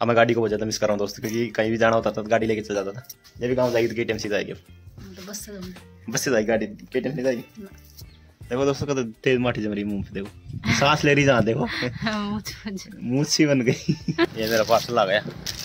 अब मैं गाड़ी को बहुत ज़्यादा मिस कर रहा हूँ दोस्तों, क्योंकि कहीं भी जाना होता था तो गाड़ी लेके चला जाता था। जब भी गाँव जाएगी तो KTM से जाएगी, अब बस से जाएगी, गाड़ी KTM से जाएगी। देखो दोस्तों का तो तेज माठी जम रही मुँह पे, देखो सांस ले रही जहाँ, देखो मुँह सी बन गई। ये मेरा पार्सल आ गया,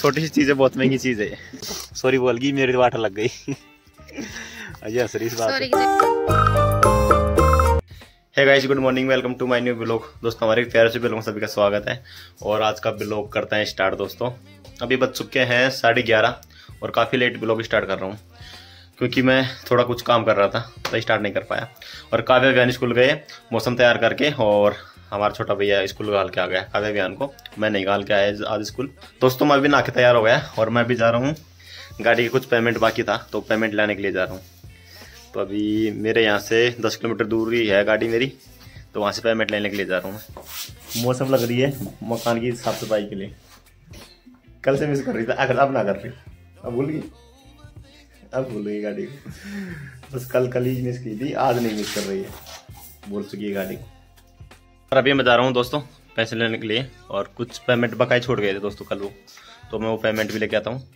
छोटी सी चीज़ है, बहुत महंगी चीज़ है। सॉरी बोल गई, मेरी वाट लग गई। अजय हंस रही इस बात। Hey guys, good morning, welcome to my new blog. दोस्तों हमारे प्यारे से ब्लॉग में सभी का स्वागत है और आज का ब्लॉग करते हैं स्टार्ट। दोस्तों अभी बज चुके हैं 11:30 और काफ़ी लेट ब्लॉग स्टार्ट कर रहा हूँ क्योंकि मैं थोड़ा कुछ काम कर रहा था तो स्टार्ट नहीं कर पाया। और काव्या विहान स्कूल गए मौसम तैयार करके और हमारा छोटा भैया स्कूल घाल के आ गया। काव्या विहान को मैं नहीं घाल के आया आज स्कूल। दोस्तों मैं अभी नहा के तैयार हो गया और मैं अभी जा रहा हूँ, गाड़ी की कुछ पेमेंट बाकी था तो पेमेंट लाने के लिए जा रहा हूँ। तो अभी मेरे यहाँ से 10 किलोमीटर दूर ही है गाड़ी मेरी, तो वहाँ से पेमेंट लेने के लिए जा रहा हूँ मैं। मौसम लग रही है मकान की साफ सफाई के लिए, कल से मिस कर रही था, अगर अब ना कर रही, अब भूल गई, अब भूल गई गाड़ी को। बस कल ही मिस की थी, आज नहीं मिस कर रही है, भूल चुकी है गाड़ी को। और अभी मैं जा रहा हूँ दोस्तों पैसे लेने के लिए, और कुछ पेमेंट बकाया छोड़ गए थे दोस्तों कल वो, तो मैं वो पेमेंट भी लेके आता हूँ।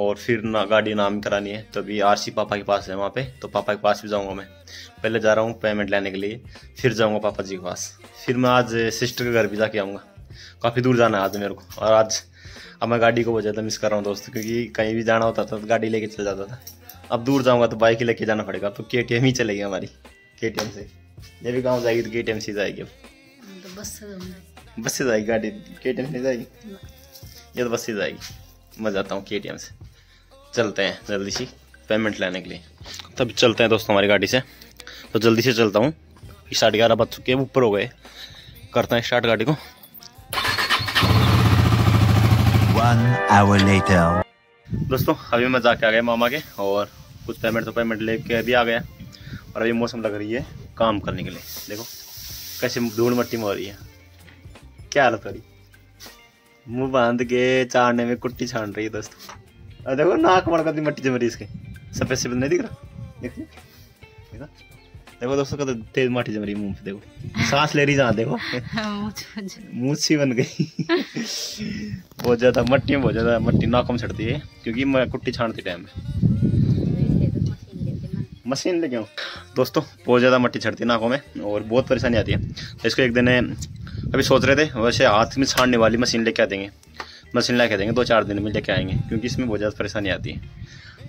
और फिर ना गाड़ी नाम करानी है, तो अभी RC पापा के पास है वहाँ पे, तो पापा के पास भी जाऊँगा मैं। पहले जा रहा हूँ पेमेंट लेने के लिए, फिर जाऊँगा पापा जी के पास, फिर मैं आज सिस्टर के घर भी जाके आऊँगा। काफ़ी दूर जाना है आज मेरे को, और आज अब मैं गाड़ी को बहुत ज़्यादा मिस कर रहा हूँ दोस्तों, क्योंकि कहीं भी जाना होता था तो गाड़ी लेके चला जाता था। अब दूर जाऊँगा तो बाइक लेके जाना पड़ेगा, तो KTM ही चलेगी हमारी, KTM से। जब भी गाँव जाएगी तो KTM से जाएगी, अब बस से जाएगी, गाड़ी KTM से जाएगी, ये तो बस से जाएगी। मैं जाता हूँ KTM से, चलते हैं जल्दी सी पेमेंट लेने के लिए। तब चलते हैं दोस्तों हमारी गाड़ी से, तो जल्दी से चलता हूँ। 11:30 बज चुके हैं, ऊपर हो गए, करते हैं स्टार्ट गाड़ी को। 1 hour later दोस्तों अभी मैं जाके आ गया मामा के, और कुछ पेमेंट लेके अभी आ गया। और अभी मौसम लग रही है काम करने के लिए, देखो कैसे धूल मट्टी में हो रही है, क्या हालत हो रही। मुंह बांध के चाड़ने में कुट्टी छान रही है दोस्तों। और देखो नाक मड़का दी मट्टी जम रही, इसके सफेद सफेद नहीं दिख रहा, देखिए देखा। देखो दोस्तों का तो तेज मट्टी जम रही मुंह पे, देखो सांस ले रही जहाँ, देखो मुँह सी बन गई। बहुत ज़्यादा मट्टी में, बहुत ज़्यादा मट्टी नाक में छटती है क्योंकि मैं कुट्टी छानती टाइम में मशीन लेके आऊँ। दोस्तों बहुत ज़्यादा मट्टी छटती है नाकों में और बहुत परेशानी आती है, तो इसको एक दिन अभी सोच रहे थे वैसे हाथ में छानने वाली मशीन लेके आ देंगे, मशीन लेके देंगे 2-4 दिन में लेके आएंगे, क्योंकि इसमें बहुत ज़्यादा परेशानी आती है।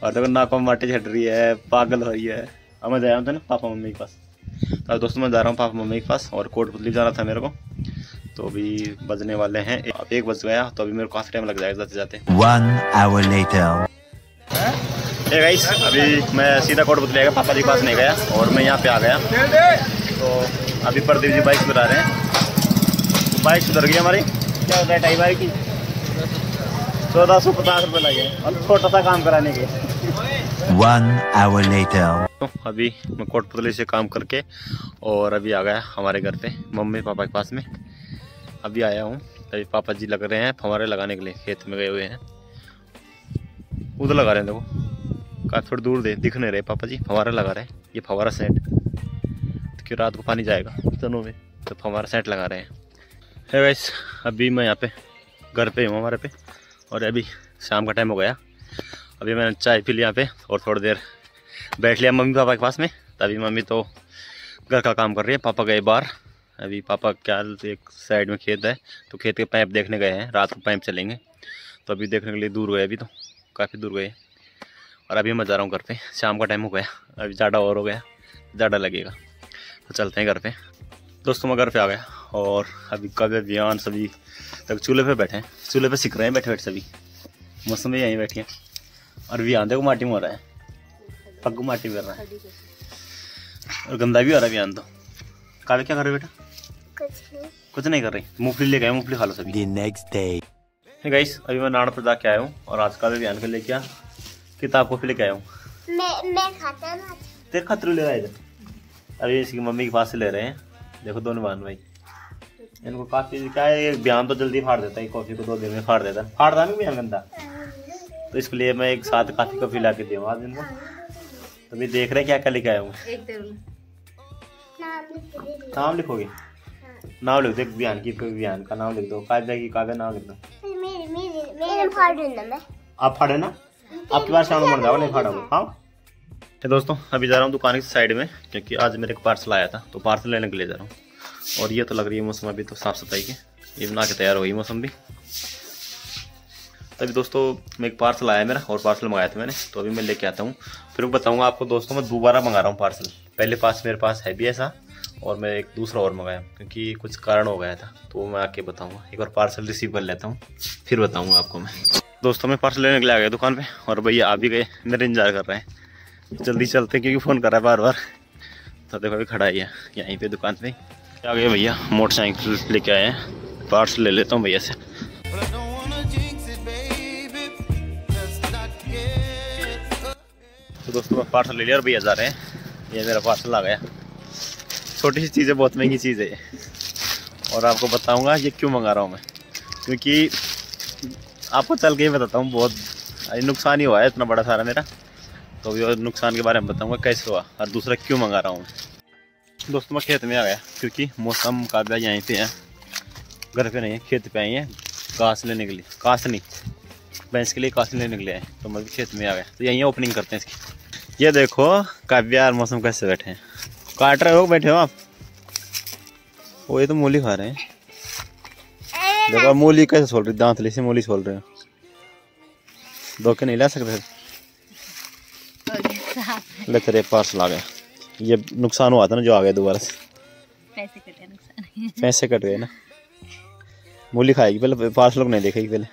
और देखो नाकों में माटी छट रही है, पागल हो रही है। अब मैं जा रहा हूँ था ना पापा मम्मी के पास, तो दोस्तों मैं जा रहा हूँ पापा मम्मी के पास, और कोटपुतली जाना था मेरे को। तो अभी बजने वाले हैं 1 बज गया, तो अभी मेरे को काफ़ी टाइम लग जाएगा जाते जाते। 1 hour later अभी मैं सीधा कोटपुतली आ गया, पापा जी के पास नहीं गया और मैं यहाँ पर आ गया। तो अभी प्रदीप जी बाइक सुधरा रहे हैं, बाइक सुधर गई हमारी, क्या होता है टाई बाइक की 1450 रुपये लगे, और छोटा सा काम कराने के। 1 hour later तो अभी मैं कोटपुतली से काम करके और अभी आ गया हमारे घर पे मम्मी पापा के पास में। अभी आया हूँ, अभी पापा जी लग रहे हैं फवारे लगाने के लिए, खेत में गए हुए हैं, उधर लगा रहे हैं। देखो काफ़ी थोड़ी दूर दिख नहीं रहे पापा जी, फवारा लगा रहे हैं। ये फवारा सेट, क्योंकि रात को पानी जाएगा तनों में, तो फवारा सेट लगा रहे हैं। है वैस अभी मैं यहाँ पे घर पे हूँ हमारे पे, और अभी शाम का टाइम हो गया। अभी मैंने चाय पी ली यहाँ पे और थोड़ी देर बैठ लिया मम्मी पापा के पास में। तभी मम्मी तो घर का काम कर रही है, पापा गए बाहर। अभी पापा क्या एक साइड में खेत है, तो खेत के पाइप देखने गए हैं, रात को पाइप चलेंगे, तो अभी देखने के लिए दूर गए, अभी तो काफ़ी दूर गए। और अभी मैं जा रहा हूँ घर पर, शाम का टाइम हो गया, अभी ज़्यादा और हो गया, ज़्यादा लगेगा, तो चलते हैं घर पर। दोस्तों मैं घर पे आ गया और अभी काव्या विहान सभी तक चूल्हे पे बैठे हैं, चूल्हे पे सिक रहे हैं बैठे बैठे सभी, मौसम में यहीं बैठी हैं। और विहान देखो माटी में हो रहा है, पग्गू माटी में कर रहा है, और गंदा भी हो रहा है विहान। तो काव्या क्या कर रहे हो बेटा? कुछ नहीं कर रही, मूँगफली लेके आए, मूँगफली खा लो सभी। नेक्स्ट डे गाइस अभी मैं नाड़ पर जाके आया हूँ, और आज काव्या विहान के लेके आया किताब कॉपी लेके आया हूँ। तेरे खातर ले रहा है, अभी इसकी मम्मी के पास से ले रहे हैं। देखो दोनों बहन भाई, इनको काफ़ी क्या है, एक बयान तो जल्दी फाड़ देता है, कॉफ़ी को 2 दिन में फाड़ देता है, फाड़ता नहीं बयान गंदा, तो इसके लिए मैं एक साथ काफ़ी कॉफ़ी ला के दिया आज इनको। तभी तो देख रहे हैं क्या क्या लेके आया हूँ। नाम लिखोगे? नाम लिख दो बयान की, कोई बयान का नाम लिख दो, काव्या की काव्या नाम लिख दो। आप फाड़े ना, आपके पास सामान बन रहा नहीं फाड़ा वो। हाँ तो दोस्तों अभी जा रहा हूँ दुकान की साइड में, क्योंकि आज मेरे को पार्सल आया था तो पार्सल लेने के लिए जा रहा हूँ। और ये तो लग रही है मौसम अभी तो साफ सफाई की, ये बना के तैयार हो गई मौसम भी। तभी दोस्तों मैं एक पार्सल आया मेरा, और पार्सल मंगाया था मैंने, तो अभी मैं लेके आता हूँ फिर बताऊँगा आपको। दोस्तों मैं दोबारा मंगा रहा हूँ पार्सल, पहले पास मेरे पास है भी ऐसा, और मैं एक दूसरा और मंगाया क्योंकि कुछ कारण हो गया था, तो वो मैं आके बताऊँगा। एक बार पार्सल रिसीव कर लेता हूँ फिर बताऊँगा आपको मैं। दोस्तों मैं पार्सल लेने के लिए आ गया दुकान पे, और भैया आ भी गए, मेरे इंतजार कर रहे हैं। जल्दी चलते क्योंकि फ़ोन कर रहा है बार बार। तो देखो अभी खड़ा ही है यहीं पे दुकान पे। आ गए भैया, मोटरसाइकिल लेके आए हैं, पार्सल ले लेता हूँ भैया से। तो दोस्तों मैं पार्सल ले लिया और भैया जा रहे हैं। ये मेरा पार्सल आ गया, छोटी सी चीज़ है, बहुत महंगी चीज़ है ये, और आपको बताऊंगा ये क्यों मंगा रहा हूँ मैं, क्योंकि आपको चल के ही बताता हूँ। बहुत नुकसान ही हुआ है इतना बड़ा सारा मेरा, तो भी और नुकसान के बारे में बताऊंगा कैसे हुआ, और दूसरा क्यों मंगा रहा हूँ मैं। दोस्तों मैं खेत में आ गया क्योंकि मौसम मुकाबला यहीं पर है, घर पर नहीं है, खेत पर आई है घास लेने के लिए, घास नहीं भैंस के लिए घास लेने के लिए आए, तो मैं खेत में आ गया। तो यहीं ओपनिंग करते हैं इसकी। ये देखो काव्या और मौसम कैसे बैठे हैं, काट रहे हो, बैठे हो आप। वो ये तो मूली खा रहे हैं, देखो मूली कैसे छोल रही, दांतले से मूली छोल रहे हो, धोके नहीं ला सकते। लेते रहे पार्सल आ गया, ये नुकसान हुआ था ना जो आ गया दोबारा से, पैसे कट गए ना, मूली खाएगी पहले, पार्सल नहीं देखेगी पहले।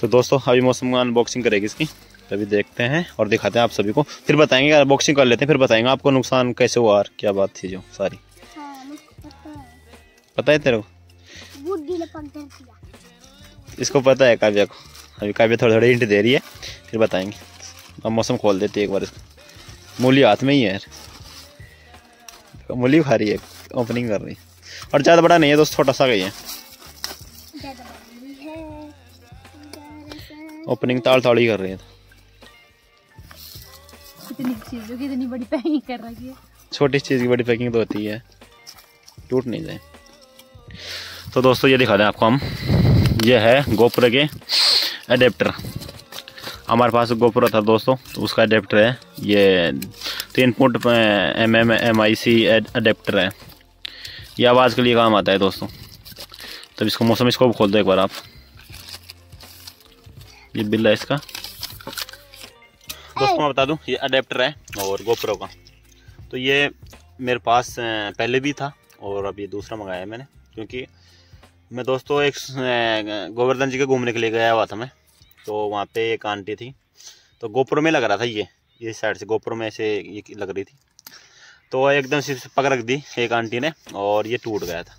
तो दोस्तों अभी मौसम अनबॉक्सिंग करेगी इसकी, तभी देखते हैं और दिखाते हैं आप सभी को, फिर बताएंगे। अनबॉक्सिंग कर लेते हैं फिर बताएंगे आपको नुकसान कैसे हुआ और क्या बात थी जो सारी। हाँ, पता है तेरे को, इसको पता है काव्या को। अभी काव्या थोड़ी थोड़ी हिंट दे रही है, फिर बताएंगे। अब मौसम खोल देती है एक बार इसको, मूली हाथ में ही है यार, मूली खा रही है, ओपनिंग कर रही है। और ज़्यादा बड़ा नहीं है दोस्त, छोटा सा गई है, ओपनिंग ताल ताली कर रही है। इतनी चीज़ों की इतनी बड़ी पैकिंग कर रही है, छोटी चीज़ की बड़ी पैकिंग तो होती है, टूट नहीं जाए। तो दोस्तों ये दिखा दें आपको हम, ये है गोप्रो के एडेप्टर, हमारे पास गोप्रो था दोस्तों, तो उसका एडेप्टर है ये, 3 फुट MMIC एडेप्टर है, ये आवाज़ के लिए काम आता है दोस्तों। तब इसको मौसम इसको खोल दो एक बार आप, ये बिल है इसका। दोस्तों मैं बता दूं ये अडेप्टर है और गोप्रो का, तो ये मेरे पास पहले भी था और अब ये दूसरा मंगाया मैंने, क्योंकि मैं दोस्तों एक गोवर्धन जी के घूमने के लिए गया हुआ था मैं, तो वहाँ पे एक आंटी थी, तो गोप्रो में लग रहा था ये साइड से गोप्रो में से ये लग रही थी, तो एकदम से पकड़ रख दी एक आंटी ने और ये टूट गया था।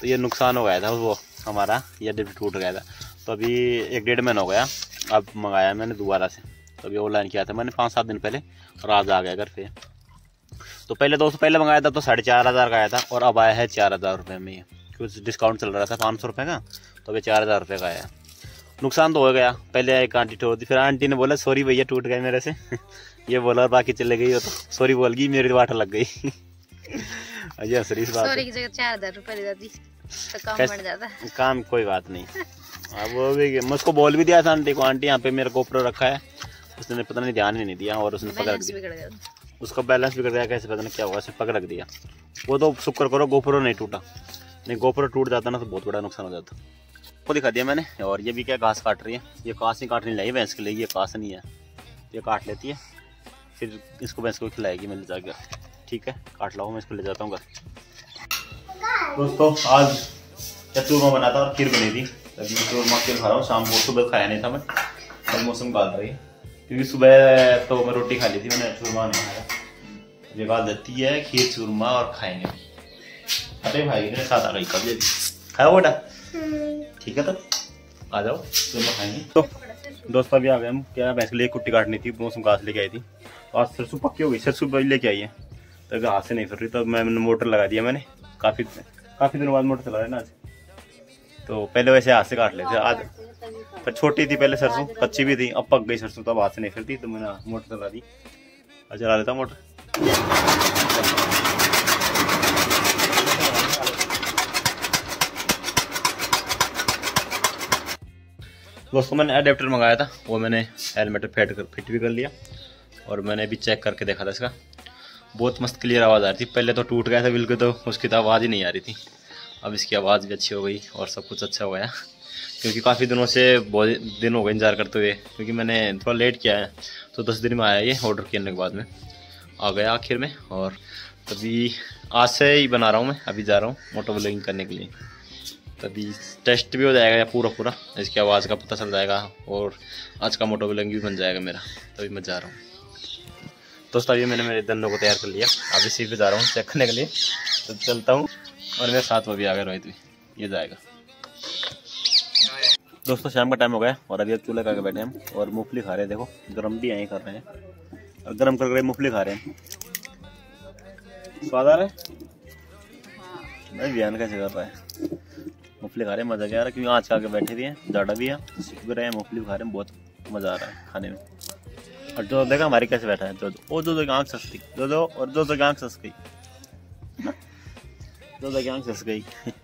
तो ये नुकसान हो गया था वो हमारा, ये अडेप्टर टूट गया था। तो अभी 1 डेढ़ महीना हो गया, अब मंगाया मैंने दोबारा से, तो अभी ऑनलाइन किया था मैंने 5-7 दिन पहले, और आज आ गया घर पे। तो पहले दोस्तों पहले मंगाया था तो 4,500 का आया था, और अब आया है 4,000 रुपये में, ये कुछ डिस्काउंट चल रहा था 500 रुपये का, तो अभी 4,000 रुपये का आया। नुकसान तो हो गया, पहले एक आंटी टूट दी, फिर आंटी ने बोला सॉरी भैया टूट गए मेरे से ये बोला, और बाकी चले गई, तो सॉरी बोल गई, मेरी वाट लग गई। अजय हंस रही इस बात, सॉरी की जगह 4,000 रुपये ले जाती तो काम बढ़ जाता, काम कोई बात नहीं। अब वो भी मैं उसको बोल भी दिया था आंटी को, आंटी यहाँ पे मेरा गोप्रो रखा है, उसने पता नहीं ध्यान ही नहीं दिया, और उसने पकड़ दिया, उसका बैलेंस बिगड़ गया, कैसे पता नहीं क्या हुआ, उसने पकड़ रख दिया। वो तो शुक्र करो गोप्रो नहीं टूटा, नहीं गोप्रो टूट जाता ना तो बहुत बड़ा नुकसान हो जाता। वो दिखा दिया मैंने। और ये भी क्या घास काट रही है, ये घास नहीं काटने लाई भैंस के लिए, ये घास नहीं है, ये काट लेती है फिर इसको भैंस को खिलाएगी। मैं ले जाकर ठीक है काट लाऊँ, मैं इसको ले जाता हूँ घर। दोस्तों आज चूरमा बना था और खीर बनी थी, अभी मैं चूरमा खीर खा रहा हूँ, शाम को सुबह खाया नहीं था मैं, और मौसम गाल रही है क्योंकि सुबह तो मैं रोटी खा ली थी, मैंने चूरमा नहीं खाया। ये गाल देती है खीर चूरमा और खाएंगे। अरे भाई मेरे साथ आ गई, कब दे खाओ बेटा, ठीक है तो आ जाओ चूरमा खाएंगे। तो दोस्तों अभी आ गए हम, क्या भैंस के लिए कुट्टी काटनी थी, मौसम घास लेके आई थी, और सरसों पक्की हो गई, सरसों लेके आई है, तभी हाथ से नहीं फिर रही, तो मैंने मोटर लगा दिया मैंने, काफ़ी दिनों बाद मोटर चला रहा है ना आज। तो पहले वैसे हाथ से काट लेते आज, पर छोटी थी पहले सरसों, कच्ची भी थी, अब पक गई सरसों, तब हाथ से नहीं फिरती, तो मैंने मोटर चला दी। और चला लेता मोटर, दोस्तों मैंने एडेप्टर मंगाया था, वो मैंने एलमेटर फिट भी कर लिया और मैंने भी चेक करके देखा था इसका, बहुत मस्त क्लियर आवाज़ आ रही थी। पहले तो टूट गया था बिल्कुल, तो उसकी तो आवाज़ ही नहीं आ रही थी। अब इसकी आवाज़ भी अच्छी हो गई और सब कुछ अच्छा हो गया, क्योंकि काफ़ी दिनों से बहुत दिन हो गए इंतजार करते हुए, क्योंकि मैंने थोड़ा लेट किया है तो 10 दिन में आया ये ऑर्डर करने के बाद में आ गया आखिर में। और तभी आज से ही बना रहा हूँ मैं, अभी जा रहा हूँ मोटो ब्लॉगिंग करने के लिए, तभी टेस्ट भी हो जाएगा या पूरा इसकी आवाज़ का पता चल जाएगा और आज का मोटो ब्लॉगिंग भी बन जाएगा मेरा, तभी मैं जा रहा हूँ। दोस्तों अभी मैंने मेरे धन्नों को तैयार कर लिया, अभी इसी पे जा रहा हूँ चेक करने के लिए, तो चलता हूँ और मेरे साथ वो भी आ गया रोहित भी, ये जाएगा। दोस्तों शाम का टाइम हो गया और अभी चूल्हे खा के बैठे हम और मूँगफली खा रहे हैं। देखो गर्म भी यहीं कर रहे हैं और गर्म कर रहे मूँगफली खा रहे हैं, स्वाद आ रहा है भाई, ध्यान कैसे कर रहा है। मूँगफली खा रहे हैं, मज़ा क्या आ रहा है, क्योंकि आज खा के बैठे भी हैं, ज़्यादा भी है, सीख भी रहे हैं, मूँगफली खा रहे हैं, बहुत मज़ा आ रहा है खाने में। और जो देखा हमारे कैसे बैठा है, जो आँख सस गई, जो आँख सस गई, जो आँख सस गई।